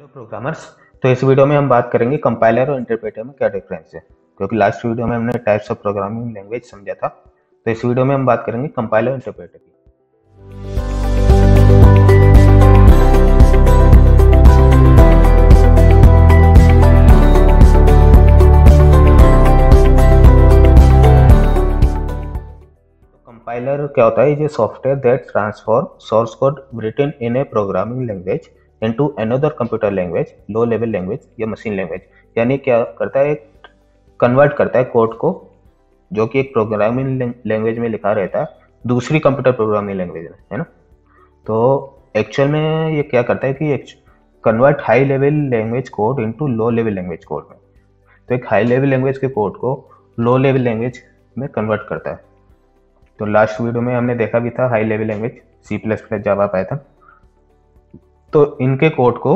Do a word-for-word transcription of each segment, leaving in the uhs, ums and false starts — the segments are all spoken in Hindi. हेलो प्रोग्रामर्स, तो इस वीडियो में हम बात करेंगे कंपाइलर और इंटरप्रेटर में क्या डिफरेंस है। क्योंकि लास्ट वीडियो में हमने टाइप्स ऑफ प्रोग्रामिंग लैंग्वेज समझा था, तो इस वीडियो में हम बात करेंगे कंपाइलर और इंटरप्रेटर की। कंपाइलर क्या होता है? ये software that transform source code written in a programming language into another computer language, low level language या मशीन लैंग्वेज। यानी क्या करता है, कन्वर्ट करता है कोड को जो कि एक प्रोग्रामिंग लैंग्वेज में लिखा रहता है दूसरी कंप्यूटर प्रोग्रामिंग लैंग्वेज में, है ना। तो एक्चुअल में ये क्या करता है कि convert high level language code into low level language code में। तो एक हाई लेवल लैंग्वेज के कोड को लो लेवल लैंग्वेज में कन्वर्ट करता है। तो लास्ट वीडियो में हमने देखा भी था high level language C plus plus, Java, Python. तो इनके कोड को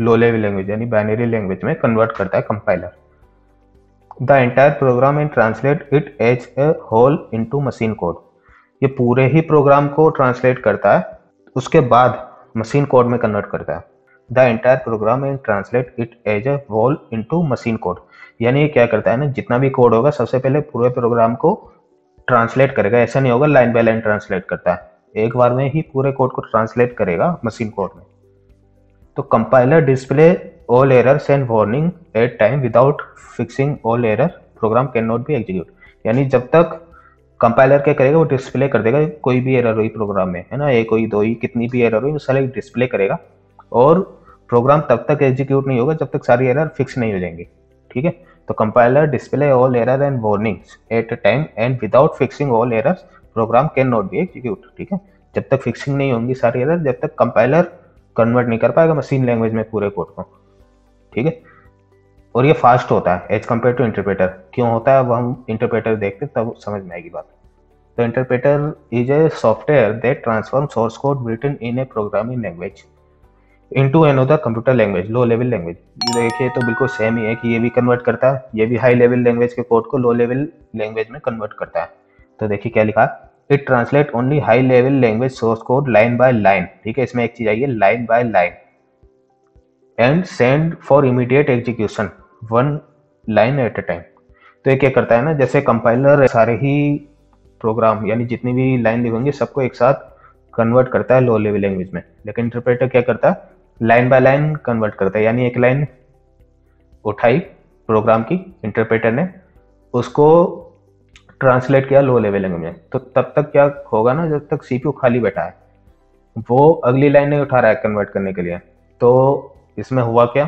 लो लेवल लैंग्वेज यानी बाइनरी लैंग्वेज में कन्वर्ट करता है compiler. The entire program and translate it as a whole into machine code. ये पूरे ही प्रोग्राम को ट्रांसलेट करता है, उसके बाद मशीन कोड में कन्वर्ट करता है। The entire program and translate it as a whole into machine code, यानी ये क्या करता है ना, जितना भी कोड होगा सबसे पहले पूरे प्रोग्राम को ट्रांसलेट करेगा। ऐसा नहीं होगा लाइन बाय लाइन ट्रांसलेट करता है, एक बार में ही पूरे कोड को ट्रांसलेट करेगा मशीन कोड में। तो compiler display all errors and warning at time without fixing all error, program can not be execute. यानी जब तक कंपाइलर क्या करेगा, वो डिस्प्ले कर देगा कोई भी एरर हुई प्रोग्राम में, है ना, एक हुई, दो ही, कितनी भी एरर हुई वो सारी डिस्प्ले करेगा और प्रोग्राम तब तक एग्जीक्यूट नहीं होगा जब तक सारी एरर फिक्स नहीं हो जाएंगी। ठीक है, तो compiler display all error and warnings at time and without fixing all errors, program can not be execute. ठीक है, जब तक फिक्सिंग नहीं होंगी सारी एरर, जब तक कंपाइलर कन्वर्ट नहीं कर पाएगा मशीन लैंग्वेज में पूरे कोड को। ठीक है, और ये फास्ट होता है एज कम्पेयर टू इंटरप्रेटर। क्यों होता है, वह हम इंटरप्रेटर देखते तब समझ में आएगी बात। तो interpreter is a software that transform source code written in a programming language into another computer language, low level language. देखिए तो बिल्कुल सेम ही है कि ये भी कन्वर्ट करता है, ये भी हाई लेवल लैंग्वेज के कोड को लो लेवल लैंग्वेज में कन्वर्ट करता है। तो देखिए क्या लिखा है, it translate only high level language source code line by line. ठीक है, इसमें एक चीज आई है line by line, and send for immediate execution one line at a time. तो ये क्या करता है ना, जैसे कंपाइलर सारे ही प्रोग्राम यानी जितनी भी लाइन लिखेंगे सबको एक साथ कन्वर्ट करता है लो लेवल लैंग्वेज में, लेकिन इंटरप्रेटर क्या करता है, लाइन बाय लाइन कन्वर्ट करता है। यानी एक लाइन उठाई प्रोग्राम की इंटरप्रेटर ने, उसको ट्रांसलेट किया लो लेवल लैंग्वेज में। तो तब तक क्या होगा ना, जब तक सीपीयू खाली बैठा है वो अगली लाइन नहीं उठा रहा है कन्वर्ट करने के लिए। तो इसमें हुआ क्या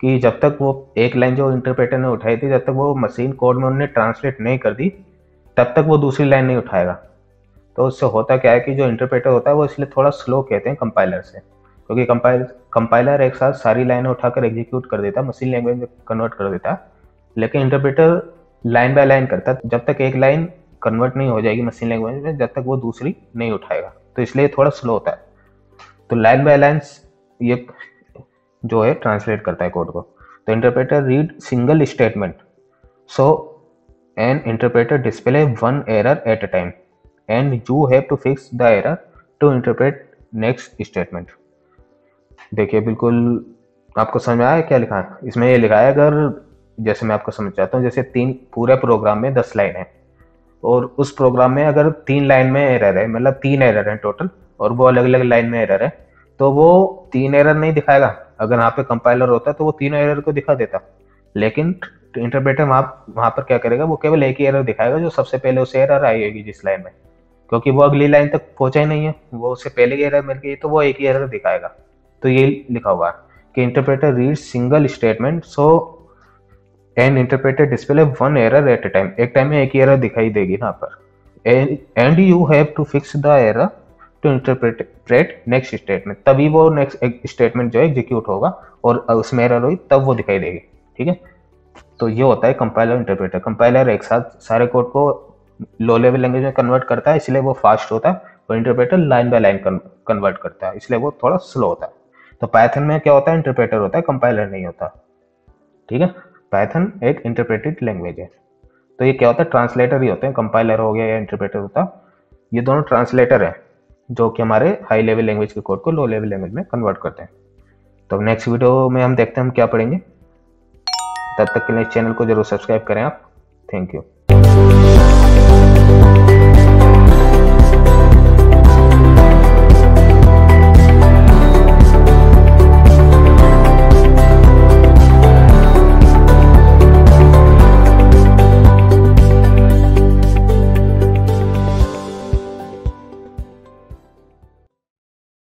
कि जब तक वो एक लाइन जो इंटरप्रेटर ने उठाई थी, जब तक वो मशीन कोड में उन्होंने ट्रांसलेट नहीं कर दी, तब तक वो दूसरी लाइन नहीं उठाएगा। तो उससे होता क्या है कि जो इंटरप्रेटर होता है वो इसलिए थोड़ा स्लो कहते हैं कंपाइलर से, क्योंकि कंपाइलर कंपाइलर एक साथ सारी लाइनें उठाकर एग्जीक्यूट कर देता है, मशीन लैंग्वेज में कन्वर्ट कर देता है, लेकिन इंटरप्रेटर लाइन बाय लाइन करता है। जब तक एक लाइन कन्वर्ट नहीं हो जाएगी मशीन लैंग्वेज में, जब तक वो दूसरी नहीं उठाएगा, तो इसलिए थोड़ा स्लो होता है। तो लाइन बाय लाइन ये जो है ट्रांसलेट करता है कोड को। तो interpreter read single statement, so an interpreter display one error at a time and you have to fix the error to interpret next statement. देखिए बिल्कुल आपको समझ में आया क्या लिखा है। इसमें ये लिखा है, अगर जैसे मैं आपको समझाता हूँ, जैसे तीन पूरे प्रोग्राम में दस लाइन है और उस प्रोग्राम में अगर तीन लाइन में एरर है, मतलब तीन एरर है टोटल और वो अलग अलग लाइन में एरर है, तो वो तीन एरर नहीं दिखाएगा। अगर यहाँ पे कंपाइलर होता तो वो तीन एरर को दिखा देता, लेकिन इंटरप्रेटर वहाँ वहाँ पर क्या करेगा, वो केवल एक ही एरर दिखाएगा जो सबसे पहले उसे एरर आई होगी जिस लाइन में, क्योंकि वो अगली लाइन तक पहुँचा ही नहीं है, वो उससे पहले ही एरर मिल गई, तो वो एक ही एरर दिखाएगा। तो ये लिखा हुआ है कि interpreter read single statement, so and interpreter display one error at a time, एक टाइम में एक ही एरर दिखाई देगी यहाँ पर, and you have to fix the error to interpret next statement. तभी वो नेक्स्ट स्टेटमेंट जो है एग्जीक्यूट होगा और उसमें एरर हुई तब वो दिखाई देगी। ठीक है, तो ये होता है कंपाइलर इंटरप्रेटर। कंपाइलर एक साथ सारे कोड को लो लेवल लैंग्वेज में कन्वर्ट करता है, इसलिए वो फास्ट होता है, और interpreter line by line convert करता है, इसलिए वो थोड़ा स्लो होता है। तो पाइथन में क्या होता है, इंटरप्रेटर होता है, कंपाइलर नहीं होता। ठीक है, पाइथन एक इंटरप्रेटेड लैंग्वेज है। तो ये क्या होता है, ट्रांसलेटर ही होते हैं, कंपाइलर हो गया या इंटरप्रेटर होता, ये दोनों ट्रांसलेटर हैं जो कि हमारे हाई लेवल लैंग्वेज के कोड को लो लेवल लैंग्वेज में कन्वर्ट करते हैं। तो नेक्स्ट वीडियो में हम देखते हैं हम क्या पढ़ेंगे। तब तक के लिए चैनल को जरूर सब्सक्राइब करें आप। Thank you.